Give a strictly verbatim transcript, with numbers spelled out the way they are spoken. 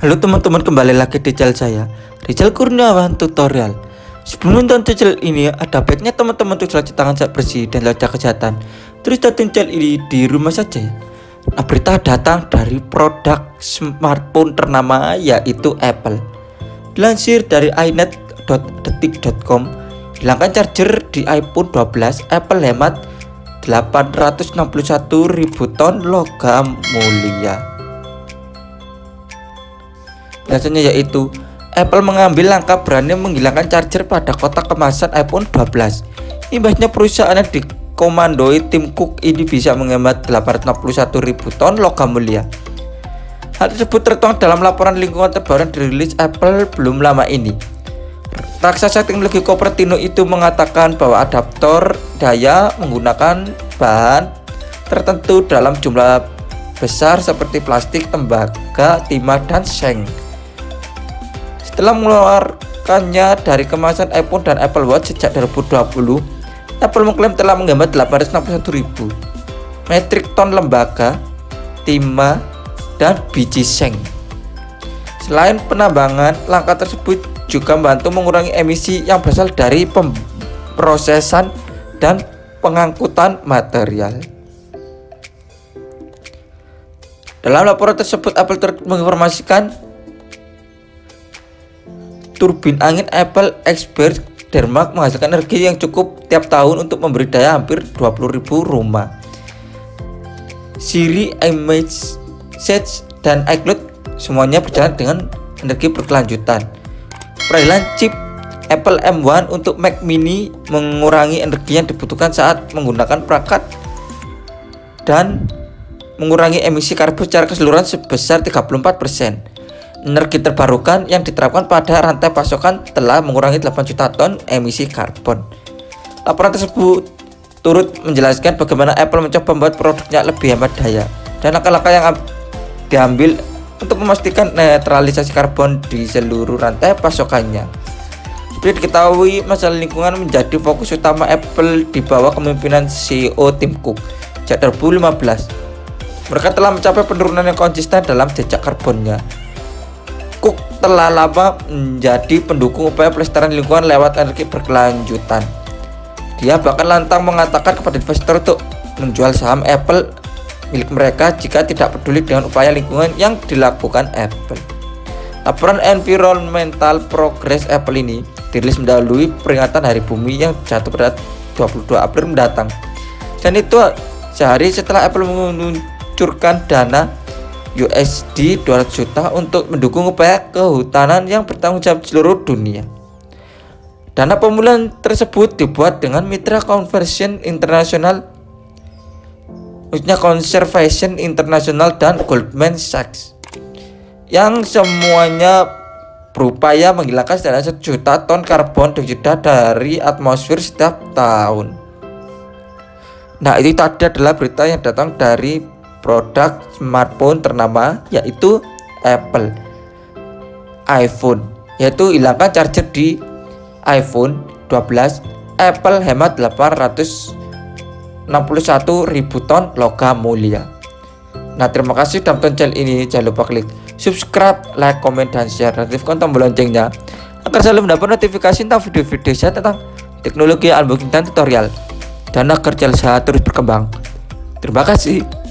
Halo teman-teman, kembali lagi di channel saya Rizal Kurniawan Tutorial. Sebelum nonton tutorial ini, ada baiknya teman-teman untuk cuci tangan saat bersih dan jaga kesehatan. Terus tonton channel ini di rumah saja. Nah, berita datang dari produk smartphone ternama yaitu Apple. Dilansir dari inet detik dot com, hilangkan charger di iPhone twelve Apple hemat delapan ratus enam puluh satu ribu ton logam mulia. Biasanya yaitu Apple mengambil langkah berani menghilangkan charger pada kotak kemasan iPhone twelve. Imbasnya perusahaan yang dikomandoi Tim Cook ini bisa menghemat delapan ratus enam puluh satu ribu ton logam mulia. Hal tersebut tertuang dalam laporan lingkungan terbaru yang dirilis Apple belum lama ini. Raksasa teknologi Cupertino itu mengatakan bahwa adaptor daya menggunakan bahan tertentu dalam jumlah besar seperti plastik, tembaga, timah, dan seng. Setelah mengeluarkannya dari kemasan iPhone dan Apple Watch sejak dua ribu dua puluh, Apple mengklaim telah menghemat delapan ratus enam puluh satu ribu metrik ton lembaga, timah, dan biji seng. Selain penambangan, langkah tersebut juga membantu mengurangi emisi yang berasal dari pemrosesan dan pengangkutan material. Dalam laporan tersebut, Apple turut menginformasikan turbin angin Apple Expert Denmark menghasilkan energi yang cukup tiap tahun untuk memberi daya hampir dua puluh ribu rumah. Siri, Image Search, dan iCloud semuanya berjalan dengan energi berkelanjutan. Peralihan chip Apple M one untuk Mac Mini mengurangi energi yang dibutuhkan saat menggunakan perangkat dan mengurangi emisi karbon secara keseluruhan sebesar tiga puluh empat persen. Energi terbarukan yang diterapkan pada rantai pasokan telah mengurangi delapan juta ton emisi karbon. Laporan tersebut turut menjelaskan bagaimana Apple mencoba membuat produknya lebih hemat daya dan langkah-langkah yang diambil untuk memastikan netralisasi karbon di seluruh rantai pasokannya. Seperti diketahui, masalah lingkungan menjadi fokus utama Apple di bawah kepemimpinan C E O Tim Cook sejak dua ribu lima belas. Mereka telah mencapai penurunan yang konsisten dalam jejak karbonnya. Cook telah lama menjadi pendukung upaya pelestarian lingkungan lewat energi berkelanjutan. Dia bahkan lantang mengatakan kepada investor untuk menjual saham Apple milik mereka jika tidak peduli dengan upaya lingkungan yang dilakukan Apple. Laporan Environmental Progress Apple ini dirilis mendahului peringatan Hari Bumi yang jatuh pada dua puluh dua April mendatang. Dan itu sehari setelah Apple meluncurkan dana U S D dua ratus juta untuk mendukung upaya kehutanan yang bertanggung jawab seluruh dunia. Dana pemulihan tersebut dibuat dengan mitra Conservation International, khususnya Conservation International dan Goldman Sachs, yang semuanya berupaya menghilangkan setidaknya satu juta ton karbon dioksida dari atmosfer setiap tahun. Nah, itu tadi adalah berita yang datang dari produk smartphone ternama yaitu Apple iPhone, yaitu hilangkan charger di iPhone twelve Apple hemat delapan ratus enam puluh satu ribu ton logam mulia. Nah, terima kasih sudah menonton channel ini. Jangan lupa klik subscribe, like, komen, dan share. Aktifkan tombol loncengnya agar selalu mendapat notifikasi tentang video-video saya tentang teknologi, unboxing, dan tutorial, dan agar channel saya terus berkembang. Terima kasih.